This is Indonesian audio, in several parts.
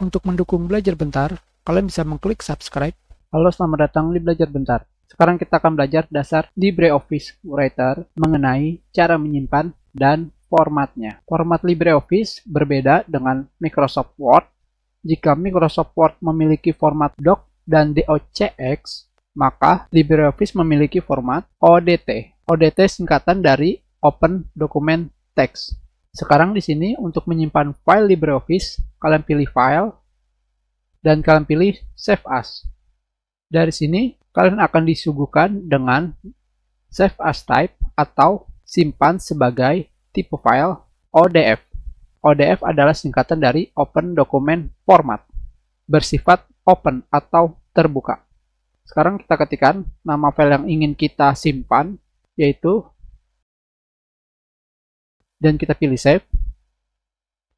Untuk mendukung Belajar Bentar, kalian bisa mengklik subscribe. Halo, selamat datang di Belajar Bentar. Sekarang kita akan belajar dasar LibreOffice Writer mengenai cara menyimpan dan formatnya. Format LibreOffice berbeda dengan Microsoft Word. Jika Microsoft Word memiliki format DOC dan DOCX, maka LibreOffice memiliki format ODT. ODT singkatan dari Open Document Text. Sekarang di sini untuk menyimpan file LibreOffice, kalian pilih File dan kalian pilih Save As. Dari sini kalian akan disuguhkan dengan Save As Type atau simpan sebagai tipe file ODF. ODF adalah singkatan dari Open Document Format, bersifat open atau terbuka. Sekarang kita ketikkan nama file yang ingin kita simpan, yaitu, dan kita pilih save.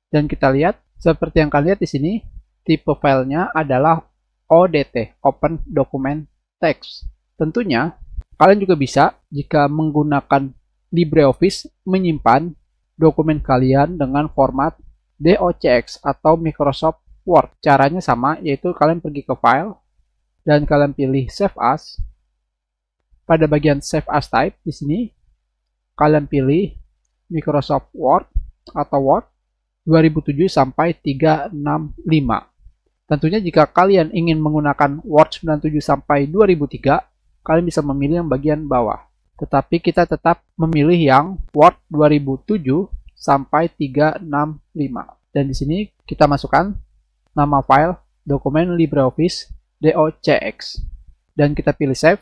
Dan kita lihat, seperti yang kalian lihat di sini, tipe filenya adalah ODT, Open Document Text. Tentunya, kalian juga bisa jika menggunakan LibreOffice menyimpan dokumen kalian dengan format DOCX atau Microsoft Word. Caranya sama, yaitu kalian pergi ke file, dan kalian pilih Save As. Pada bagian Save As Type di sini, kalian pilih Microsoft Word atau Word 2007-365. Tentunya jika kalian ingin menggunakan Word 97-2003, kalian bisa memilih yang bagian bawah. Tetapi kita tetap memilih yang Word 2007-365. Dan di sini kita masukkan nama file dokumen LibreOffice DOCX dan kita pilih save.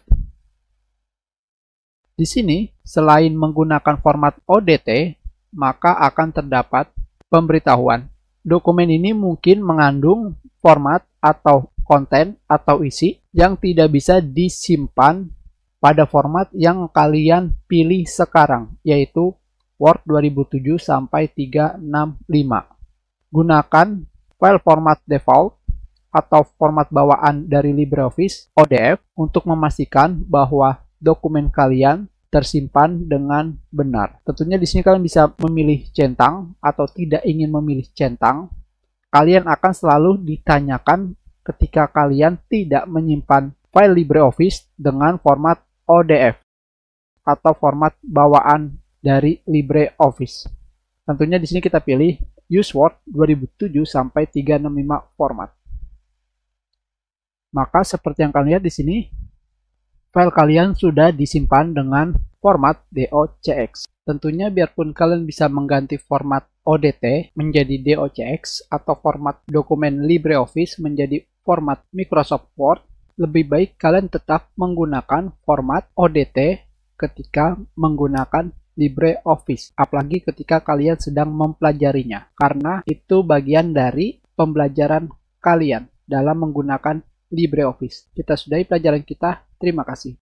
Di sini selain menggunakan format ODT, maka akan terdapat pemberitahuan. Dokumen ini mungkin mengandung format atau konten atau isi yang tidak bisa disimpan pada format yang kalian pilih sekarang, yaitu Word 2007-365. Gunakan file format default atau format bawaan dari LibreOffice ODF untuk memastikan bahwa dokumen kalian tersimpan dengan benar. Tentunya di sini kalian bisa memilih centang atau tidak ingin memilih centang. Kalian akan selalu ditanyakan ketika kalian tidak menyimpan file LibreOffice dengan format ODF atau format bawaan dari LibreOffice. Tentunya di sini kita pilih Use Word 2007-365 format. Maka seperti yang kalian lihat di sini, file kalian sudah disimpan dengan format DOCX. Tentunya biarpun kalian bisa mengganti format ODT menjadi DOCX atau format dokumen LibreOffice menjadi format Microsoft Word, lebih baik kalian tetap menggunakan format ODT ketika menggunakan LibreOffice, apalagi ketika kalian sedang mempelajarinya, karena itu bagian dari pembelajaran kalian dalam menggunakan LibreOffice. Kita sudahi pelajaran kita. Terima kasih.